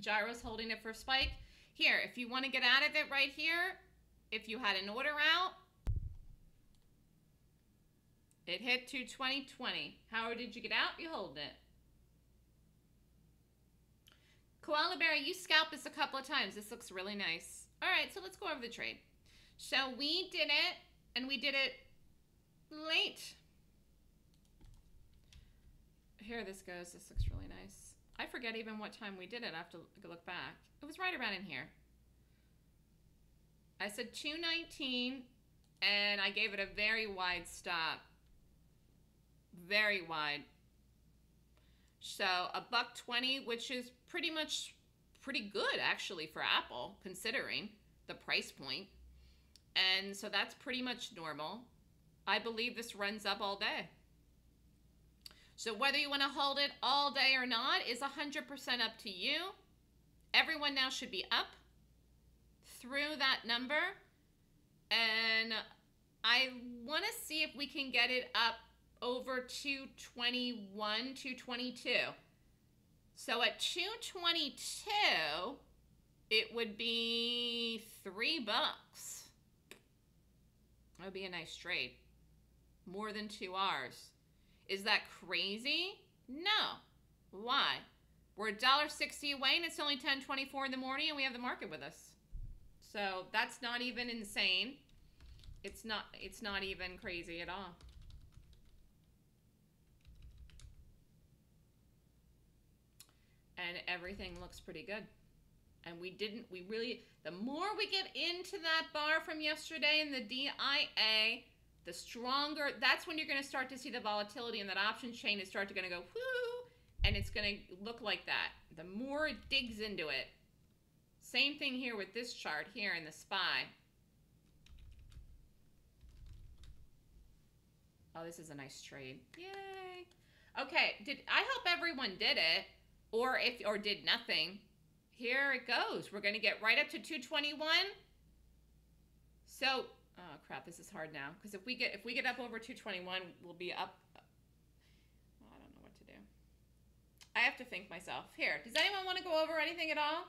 Gyro's holding it for spike. Here, if you want to get out of it right here, if you had an order out, it hit 220.20. Howard, did you get out? You hold it. Koala Bear, you scalped this a couple of times. This looks really nice. All right, so let's go over the trade. So we did it, and we did it late. Here this goes. This looks really nice. I forget even what time we did it. I have to look back. It was right around in here. I said 219, and I gave it a very wide stop. Very wide. So $1.20, which is pretty good actually for Apple, considering the price point. And so that's pretty much normal. I believe this runs up all day. So whether you want to hold it all day or not is 100% up to you. Everyone now should be up through that number. And I want to see if we can get it up over 221, 222. So at 222, it would be $3. That would be a nice trade. More than 2 hours. Is that crazy? No. Why? We're $1.60 away, and it's only 10:24 in the morning, and we have the market with us. So that's not even insane. It's not even crazy at all. And everything looks pretty good. And the more we get into that bar from yesterday in the DIA, the stronger, that's when you're going to start to see the volatility in that option chain is going to go whoo, and it's going to look like that. The more it digs into it. Same thing here with this chart here in the SPY. Oh, this is a nice trade. Yay. Okay, I hope everyone did it. Or did nothing. Here it goes. We're going to get right up to 221. So, oh crap, this is hard now, because if we get up over 221, we'll be up. Well, I don't know what to do. I have to think myself. Here, does anyone want to go over anything at all?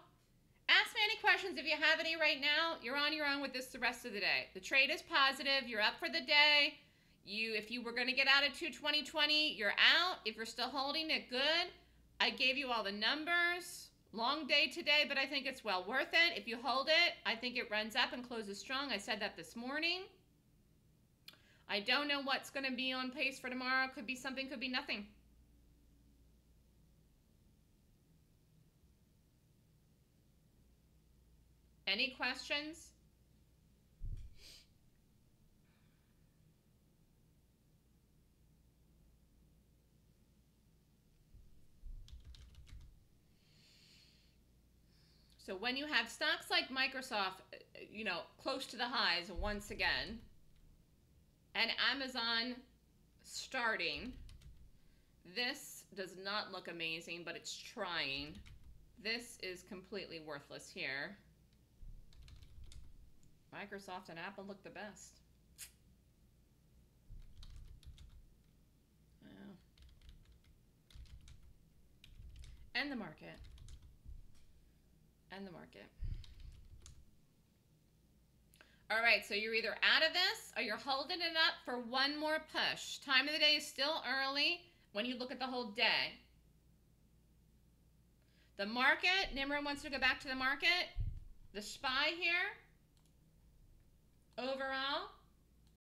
Ask me any questions if you have any right now. You're on your own with this the rest of the day. The trade is positive. You're up for the day. If you were going to get out of 220, you're out. If you're still holding it, good. I gave you all the numbers. Long day today, but I think it's well worth it. If you hold it, I think it runs up and closes strong. I said that this morning. I don't know what's going to be on pace for tomorrow. Could be something, could be nothing. Any questions? So when you have stocks like Microsoft, you know, close to the highs once again, and Amazon starting, this does not look amazing, but it's trying. This is completely worthless here. Microsoft and Apple look the best. Oh. And the market. And the market. All right, so you're either out of this or you're holding it up for one more push. Time of the day is still early when you look at the whole day. The market, Nimrod wants to go back to the market. The SPY here,